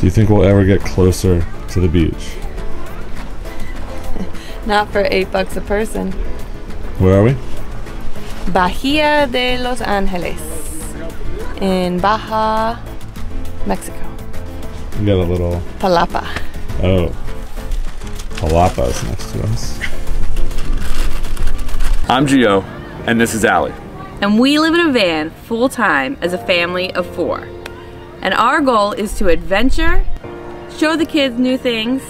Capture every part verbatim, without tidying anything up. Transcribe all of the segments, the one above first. Do you think we'll ever get closer to the beach? Not for eight bucks a person. Where are we? Bahia de Los Angeles in Baja, Mexico. We got a little... Palapa. Oh. Palapa is next to us. I'm Gio, and this is Allie. And we live in a van full-time as a family of four. And our goal is to adventure, show the kids new things,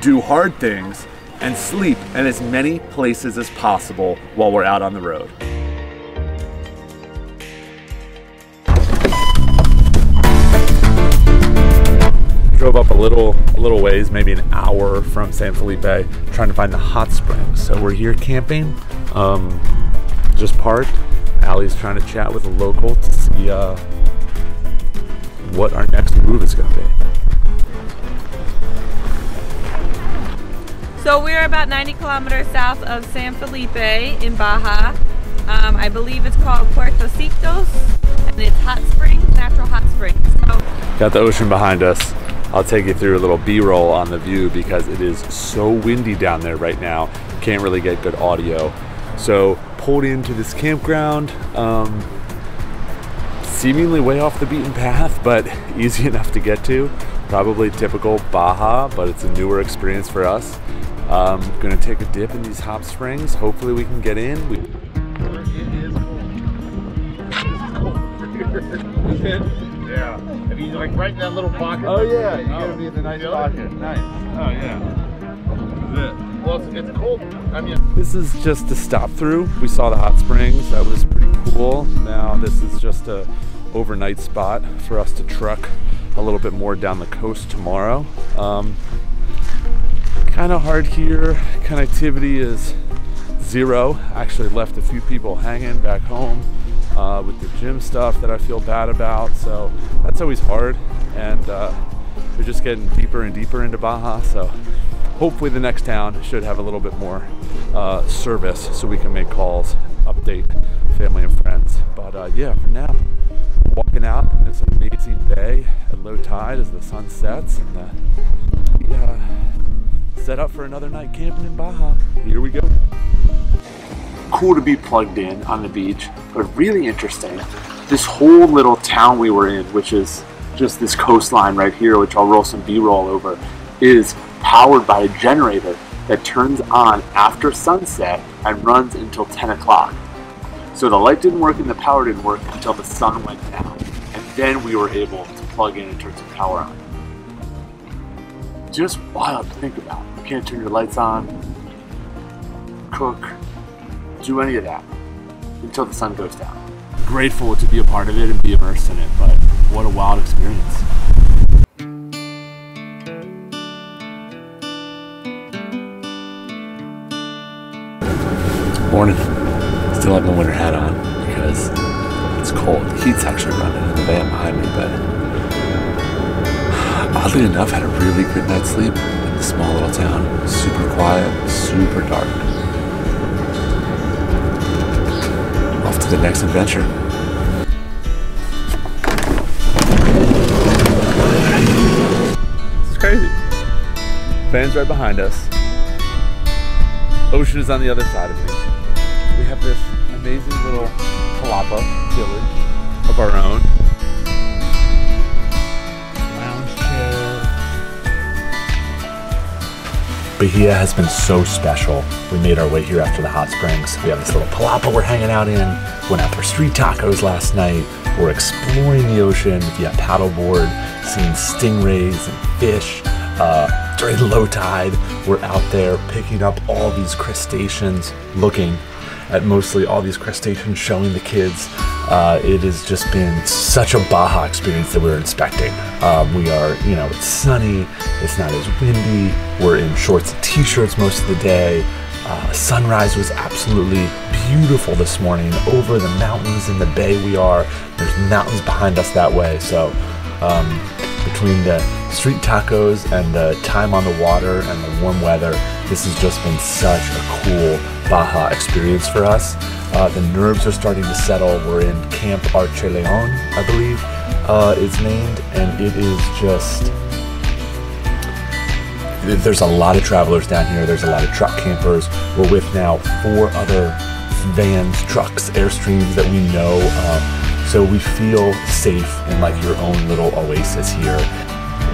do hard things, and sleep at as many places as possible while we're out on the road. Drove up a little, a little ways, maybe an hour from San Felipe, trying to find the hot springs. So we're here camping, um, just parked. Allie's trying to chat with a local to see uh, what our next move is going to be. So we're about ninety kilometers south of San Felipe in Baja. Um, I believe it's called Puertecitos, and it's hot springs, natural hot springs. So got the ocean behind us. I'll take you through a little B-roll on the view because it is so windy down there right now. Can't really get good audio. So pulled into this campground. Um, Seemingly way off the beaten path, but easy enough to get to. Probably typical Baja, but it's a newer experience for us. Um, gonna take a dip in these hot springs. Hopefully we can get in. We yeah, if you like right in that little pocket. Oh yeah, you're oh. gonna be in the nice really? pocket. Nice. Oh yeah. This is it. Well, it's, it's cold. I mean, this is just a stop through. We saw the hot springs. That was pretty cool. Now this is just a overnight spot for us to truck a little bit more down the coast tomorrow. Um, kind of hard here. Connectivity is zero. Actually left a few people hanging back home uh, with the gym stuff that I feel bad about. So that's always hard. And uh, we're just getting deeper and deeper into Baja. So. Hopefully the next town should have a little bit more uh, service so we can make calls, update family and friends. But uh, yeah, for now, walking out in this amazing day at low tide as the sun sets. And uh, we, uh, set up for another night camping in Baja. Here we go. Cool to be plugged in on the beach, but really interesting. This whole little town we were in, which is just this coastline right here, which I'll roll some B-roll over, is powered by a generator that turns on after sunset and runs until ten o'clock. So the light didn't work and the power didn't work until the sun went down. And then we were able to plug in and turn some power on. Just wild to think about. You can't turn your lights on, cook, do any of that until the sun goes down. Grateful to be a part of it and be immersed in it, but what a wild experience. Morning. Still have my winter hat on because it's cold. The heat's actually running in the van behind me, but oddly enough, had a really good night's sleep in the small little town. Super quiet, super dark. Off to the next adventure. This is crazy. Van's right behind us. Ocean is on the other side of me. We have this amazing little Palapa village of our own. Lounge chair. Bahia has been so special. We made our way here after the hot springs. We have this little Palapa we're hanging out in. Went out for street tacos last night. We're exploring the ocean via paddleboard, seeing stingrays and fish. Uh, During low tide, we're out there picking up all these crustaceans, looking at mostly all these crustaceans, showing the kids. Uh, it has just been such a Baja experience that we're expecting. Um, we are, you know, it's sunny, it's not as windy, we're in shorts and t-shirts most of the day. Uh, sunrise was absolutely beautiful this morning over the mountains in the bay we are. There's mountains behind us that way, so um, between the street tacos and the time on the water and the warm weather, this has just been such a cool Baja experience for us. Uh, the nerves are starting to settle. We're in Camp Archeleon, I believe, uh, it's named, and it is just, there's a lot of travelers down here. There's a lot of truck campers. We're with now four other vans, trucks, Airstreams that we know. Uh, so we feel safe in like your own little oasis here.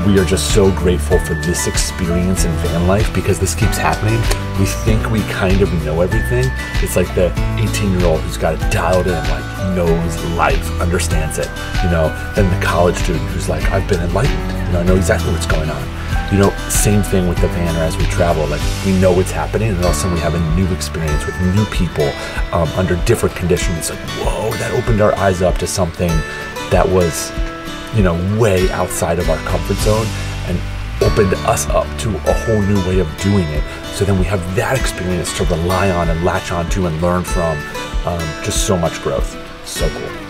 We are just so grateful for this experience in van life because this keeps happening. We think we kind of know everything. It's like the eighteen year old who's got it dialed in, like knows life, understands it, you know, then the college student who's like, I've been enlightened, you know, I know exactly what's going on. You know, same thing with the van or as we travel, like we know what's happening and all of a sudden we have a new experience with new people um, under different conditions. It's like, whoa, that opened our eyes up to something that was, you know, way outside of our comfort zone and opened us up to a whole new way of doing it. So then we have that experience to rely on and latch onto and learn from. Um, just so much growth. So cool.